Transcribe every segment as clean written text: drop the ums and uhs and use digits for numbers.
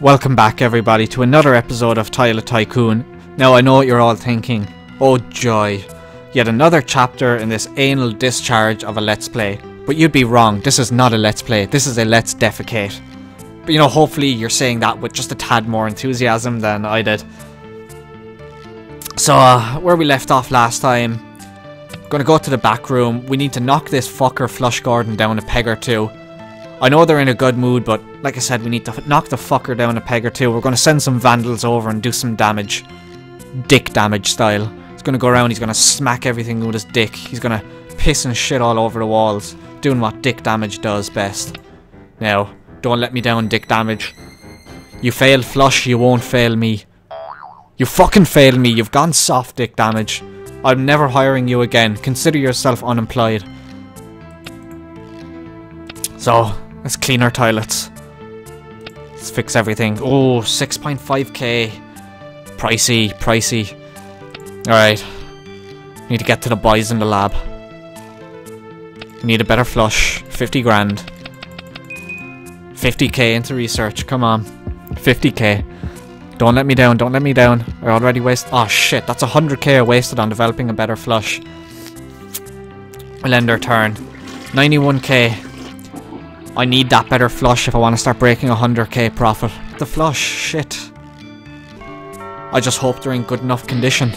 Welcome back everybody to another episode of Toilet Tycoon. Now I know what you're all thinking, oh joy, yet another chapter in this anal discharge of a let's play. But you'd be wrong, this is not a let's play, this is a let's defecate. But you know, hopefully you're saying that with just a tad more enthusiasm than I did. So where we left off last time, gonna go to the back room, we need to knock this fucker Flush Gordon down a peg or two. I know they're in a good mood, but like I said, we need to knock the fucker down a peg or two. We're going to send some vandals over and do some damage. Dick damage style. He's going to go around, he's going to smack everything with his dick. He's going to piss and shit all over the walls. Doing what Dick Damage does best. Now, don't let me down, Dick Damage. You fail Flush, you won't fail me. You fucking failed me, you've gone soft, Dick Damage. I'm never hiring you again. Consider yourself unemployed. So... let's clean our toilets. Let's fix everything. Oh, 6.5k. Pricey, pricey. Alright. Need to get to the boys in the lab. Need a better flush. 50 grand. 50k into research. Come on. 50k. Don't let me down. Don't let me down. I already wasted. Oh shit. That's 100k I wasted on developing a better flush. We'll end our turn. 91k. I need that better flush if I want to start breaking 100k profit. The flush, shit. I just hope they're in good enough condition.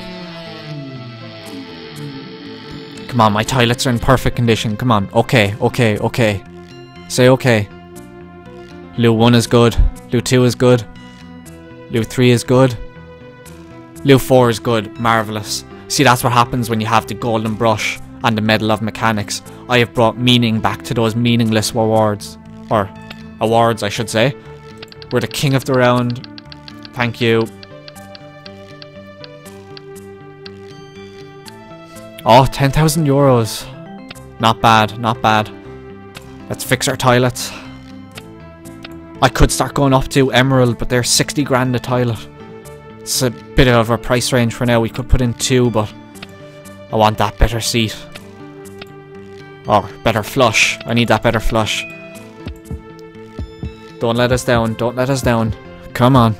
Come on, my toilets are in perfect condition. Come on, okay, okay, okay. Say okay. Loo 1 is good. Loo 2 is good. Loo 3 is good. Loo 4 is good. Marvellous. See, that's what happens when you have the golden brush and the Medal of Mechanics. I have brought meaning back to those meaningless awards. Or, awards I should say. We're the king of the round. Thank you. Oh, 10,000 euros. Not bad, not bad. Let's fix our toilets. I could start going up to Emerald, but they're 60 grand a toilet. It's a bit of our price range for now. We could put in two, but I want that better seat. Or better flush. I need that better flush. Don't let us down. Don't let us down. Come on.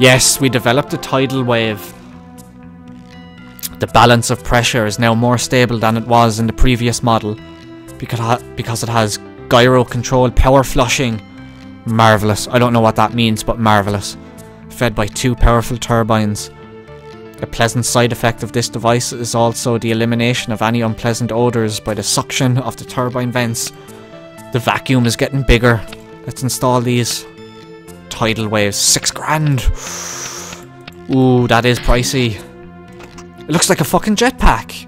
Yes, we developed a tidal wave. The balance of pressure is now more stable than it was in the previous model. Because it has gyro-controlled power flushing. Marvellous. I don't know what that means, but marvellous. Fed by two powerful turbines. A pleasant side effect of this device is also the elimination of any unpleasant odours by the suction of the turbine vents. The vacuum is getting bigger. Let's install these. Tidal waves. 6 grand. Ooh, that is pricey. It looks like a fucking jetpack.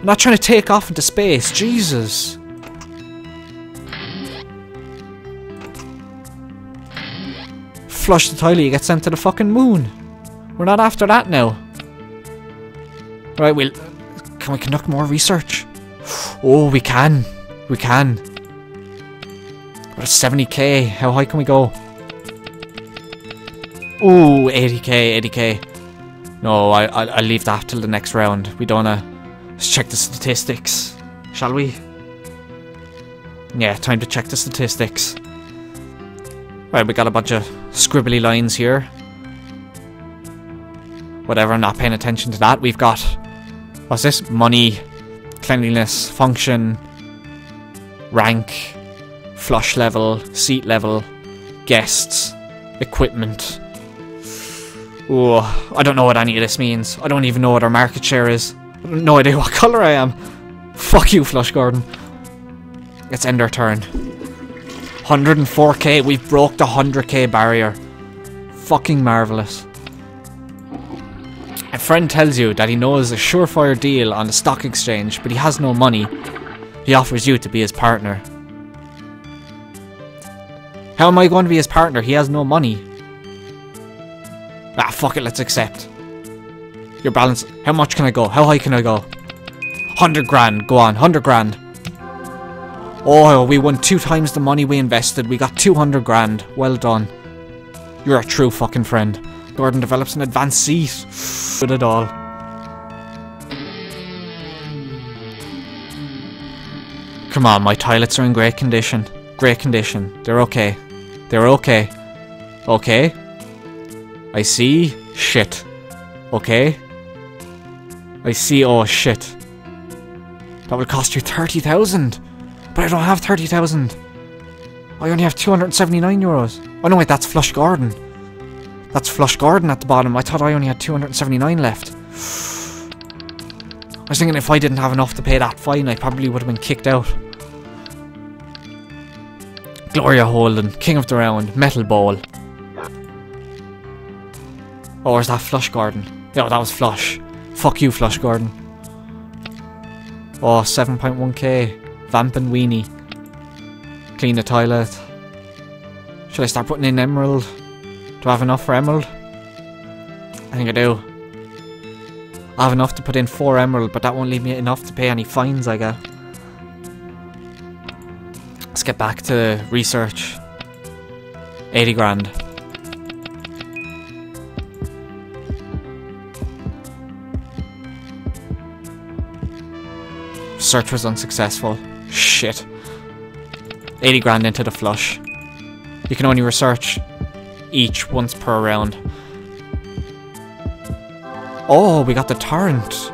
I'm not trying to take off into space. Jesus. Flush the toilet, you get sent to the fucking moon. We're not after that now. Right, we'll... can we conduct more research? Oh, we can. We can. We're at 70k. How high can we go? Ooh, 80k, 80k. No, I'll leave that till the next round. We don't wanna... Let's check the statistics. Shall we? Yeah, time to check the statistics. Right, we got a bunch of scribbly lines here. Whatever, I'm not paying attention to that. We've got... what's this? Money, cleanliness, function, rank, flush level, seat level, guests, equipment. Ooh, I don't know what any of this means. I don't even know what our market share is. I have no idea what colour I am. Fuck you, Flush Gordon. Let's end our turn. 104k, we've broke the 100k barrier. Fucking marvellous. A friend tells you that he knows a surefire deal on the stock exchange, but he has no money. He offers you to be his partner. How am I going to be his partner? He has no money. Ah, fuck it, let's accept. Your balance... how much can I go? How high can I go? 100 grand, go on, 100 grand. Oh, we won 2 times the money we invested. We got 200 grand. Well done. You're a true fucking friend. Gordon develops an advanced seat. Good at all. Come on, my toilets are in great condition. Great condition. They're okay. They were okay. Okay. I see. Shit. Okay. I see. Oh, shit. That would cost you 30,000. But I don't have 30,000. I only have 279 euros. Oh, no, wait. That's Flush Gordon. That's Flush Gordon at the bottom. I thought I only had 279 left. I was thinking if I didn't have enough to pay that fine, I probably would have been kicked out. Gloria Holden, King of the Round, Metal Bowl. Oh, is that Flush Gordon? No, that was Flush. Fuck you, Flush Gordon. Oh, 7.1k. Vampin' Weenie. Clean the toilet. Should I start putting in Emerald? Do I have enough for Emerald? I think I do. I have enough to put in 4 Emerald, but that won't leave me enough to pay any fines, I guess. Let's get back to research. 80 grand. Search was unsuccessful. Shit. 80 grand into the flush. You can only research each once per round. Oh, we got the torrent.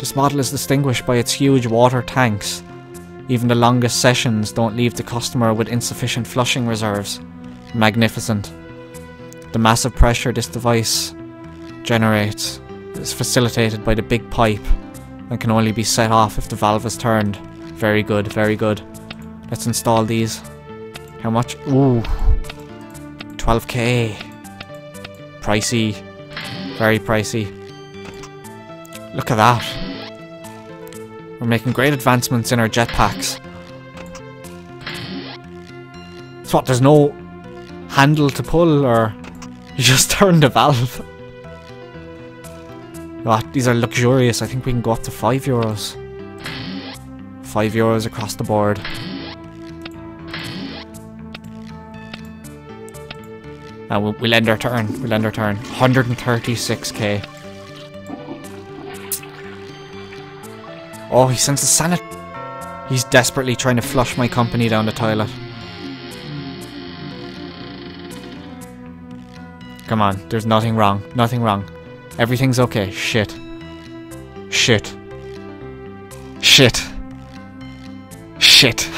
This model is distinguished by its huge water tanks. Even the longest sessions don't leave the customer with insufficient flushing reserves. Magnificent. The massive pressure this device generates is facilitated by the big pipe and can only be set off if the valve is turned. Very good, very good. Let's install these. How much? Ooh. 12k. Pricey. Very pricey. Look at that. We're making great advancements in our jetpacks. So what, there's no handle to pull, or you just turn the valve? Oh, these are luxurious. I think we can go up to 5 euros. 5 euros across the board. And we'll end our turn. We'll end our turn. 136k. Oh, he sends a sanit. He's desperately trying to flush my company down the toilet. Come on, there's nothing wrong. Nothing wrong. Everything's okay. Shit. Shit. Shit. Shit.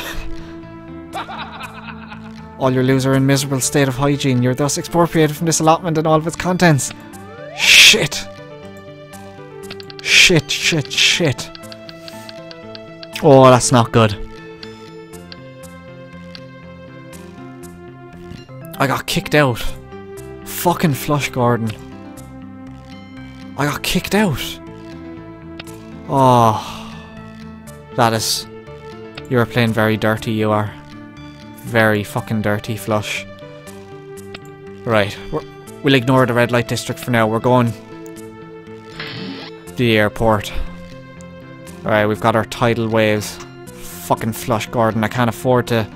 All your loser in miserable state of hygiene. You're thus expropriated from this allotment and all of its contents. Shit. Shit, shit, shit. Oh, that's not good. I got kicked out. Fucking Flush Gordon. I got kicked out. Oh. That is... You are playing very dirty, you are. Very fucking dirty, Flush. Right, we'll ignore the Red Light District for now. We're going to the airport. Alright, we've got our tidal waves. Fucking Flush Gordon, I can't afford to...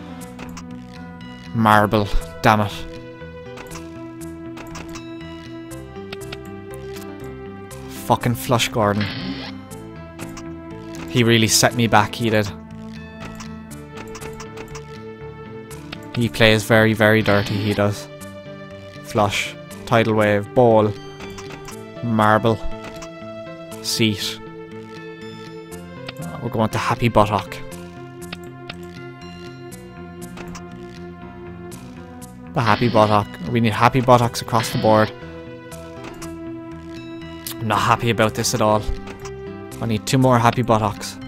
Marble, damn it. Fucking Flush Gordon. He really set me back, he did. He plays very, very dirty, he does. Flush. Tidal wave. Ball. Marble. Seat. We're going to Happy Buttock. The Happy Buttock. We need Happy Buttocks across the board. I'm not happy about this at all. I need 2 more Happy Buttocks.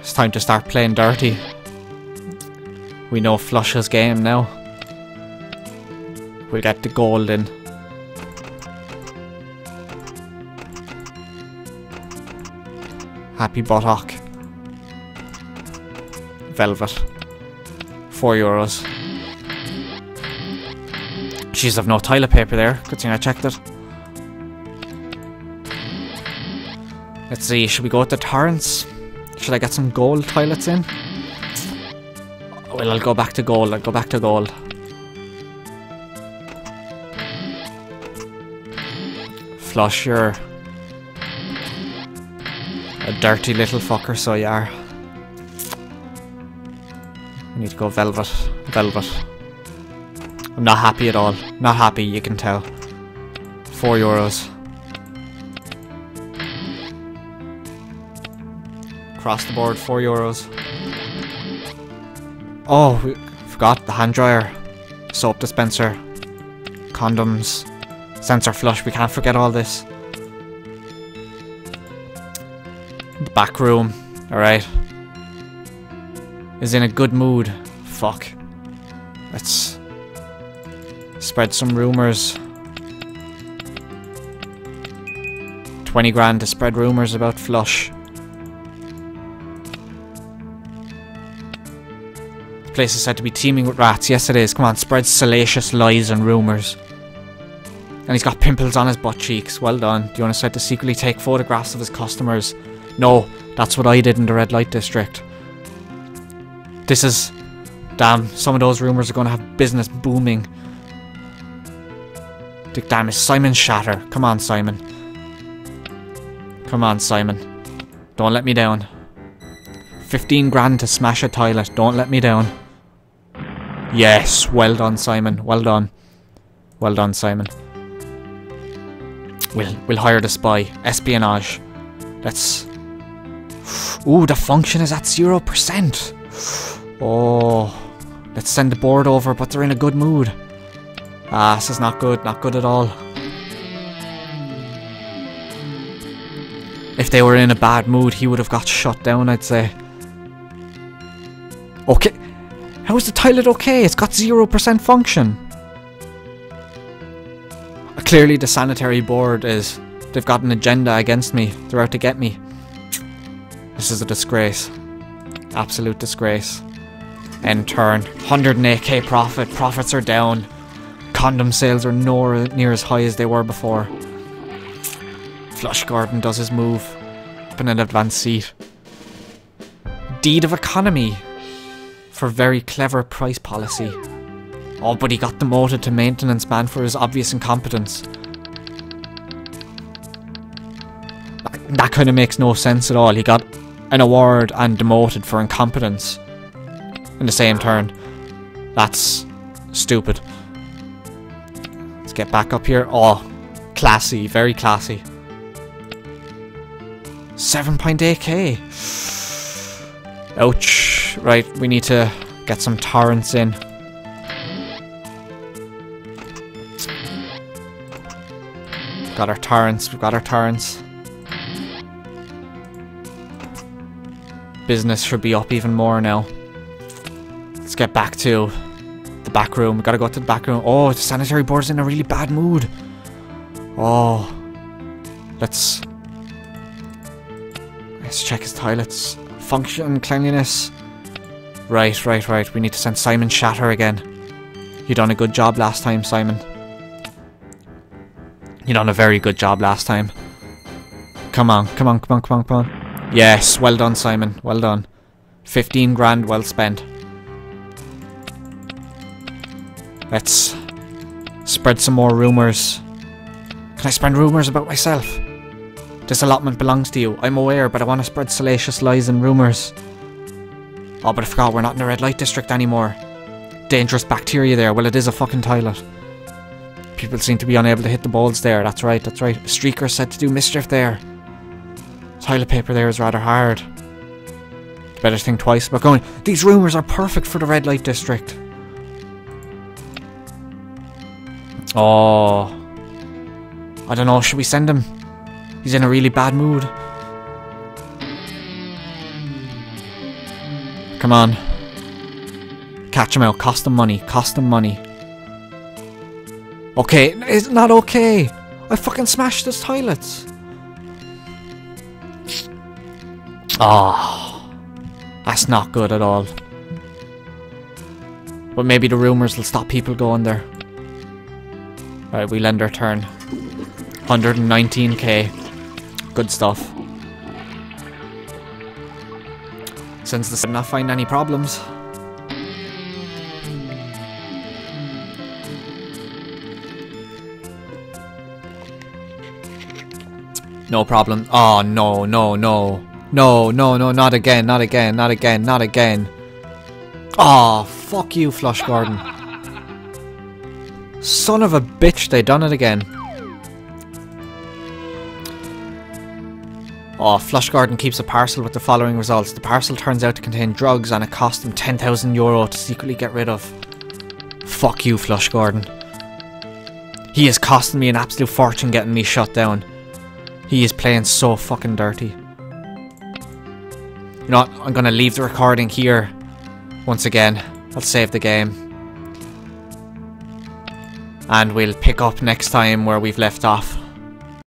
It's time to start playing dirty. We know Flush's game now. We'll get the gold in. Happy Buttock. Velvet. 4 euros. Jeez, I've no toilet paper there. Good thing I checked it. Let's see, should we go to Torrance? Should I get some gold toilets in? Well, I'll go back to gold. I'll go back to gold. Flush, you're A dirty little fucker, so you are. I need to go velvet. Velvet. I'm not happy at all. Not happy, you can tell. €4. Across the board, €4. Oh, we forgot the hand dryer, soap dispenser, condoms, sensor flush. We can't forget all this. The back room, alright, is in a good mood. Fuck. Let's spread some rumors. 20 grand to spread rumors about Flush. The place is said to be teeming with rats. Yes it is. Come on, spread salacious lies and rumors. And he's got pimples on his butt cheeks. Well done. Do you want to start to secretly take photographs of his customers? No, that's what I did in the Red Light District. This is... Damn, some of those rumors are going to have business booming. Dick Damage. Simon Shatter. Come on, Simon. Come on, Simon. Don't let me down. 15 grand to smash a toilet. Don't let me down. Yes, well done, Simon. Well done. Well done, Simon. We'll hire the spy. Espionage. Let's... Ooh, the function is at 0%. Oh. Let's send the board over, but they're in a good mood. Ah, this is not good. Not good at all. If they were in a bad mood, he would have got shut down, I'd say. Okay. How is the toilet okay? It's got 0% function. Clearly the sanitary board is... They've got an agenda against me. They're out to get me. This is a disgrace. Absolute disgrace. End turn. 108k profit. Profits are down. Condom sales are nowhere near as high as they were before. Flush Gordon does his move. Up in an advanced seat. Deed of economy. For very clever price policy. Oh, but he got demoted to maintenance man for his obvious incompetence. That kind of makes no sense at all. He got an award and demoted for incompetence in the same turn. That's stupid. Let's get back up here. Oh, classy, very classy. 7.8k. Ouch. Right, we need to get some torrents in. Got our torrents, we've got our torrents. Business should be up even more now. Let's get back to the back room. We gotta go to the back room. Oh, the sanitary board's in a really bad mood. Oh, let's check his toilets. Function, cleanliness. Right. We need to send Simon Shatter again. You done a good job last time, Simon. You done a very good job last time. Come on. Yes, well done, Simon. Well done. 15 grand well spent. Let's spread some more rumours. Can I spread rumours about myself? This allotment belongs to you. I'm aware, but I want to spread salacious lies and rumours. Oh, but I forgot we're not in the Red Light District anymore. Dangerous bacteria there. Well, it is a fucking toilet. People seem to be unable to hit the balls there. That's right. A streaker said to do mischief there. Toilet paper there is rather hard. Better think twice about going. These rumours are perfect for the Red Light District. Oh. I don't know, should we send him? He's in a really bad mood. Come on. Catch him out. Cost him money. Cost him money. Okay, it's not okay. I fucking smashed his toilets. Oh, that's not good at all. But maybe the rumours will stop people going there. Alright, we lend our turn. 119k. Good stuff. Since this did not find any problems. No problem. Oh, no. No, no, no, not again, not again, not again, not again. Aw, fuck you, Flush Gordon. Son of a bitch, they done it again. Oh, Flush Gordon keeps a parcel with the following results. The parcel turns out to contain drugs and it cost them €10,000 to secretly get rid of. Fuck you, Flush Gordon. He is costing me an absolute fortune getting me shut down. He is playing so fucking dirty. You know what? I'm gonna leave the recording here. Once again, I'll save the game. And we'll pick up next time where we've left off.